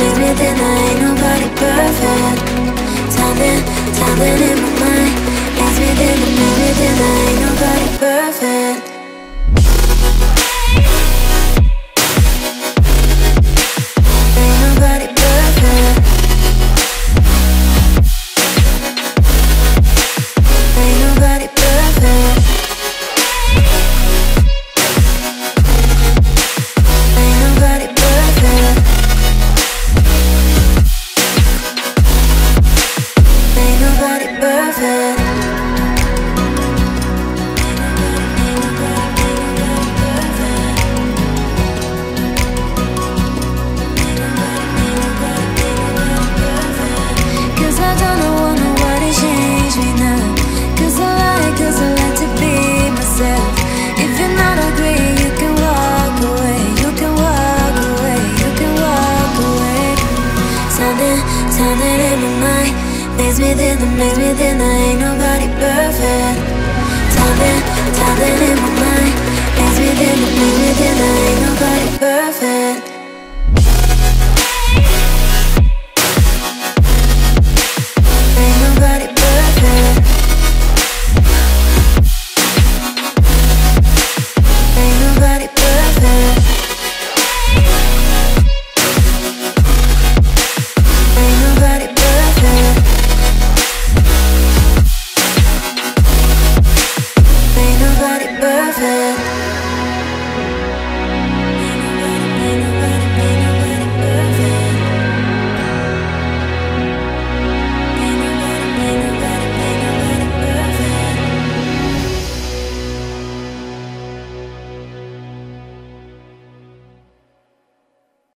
with me tonight. Nobody perfect. Something in my mind. Leaves me tonight. Nobody perfect. Perfect.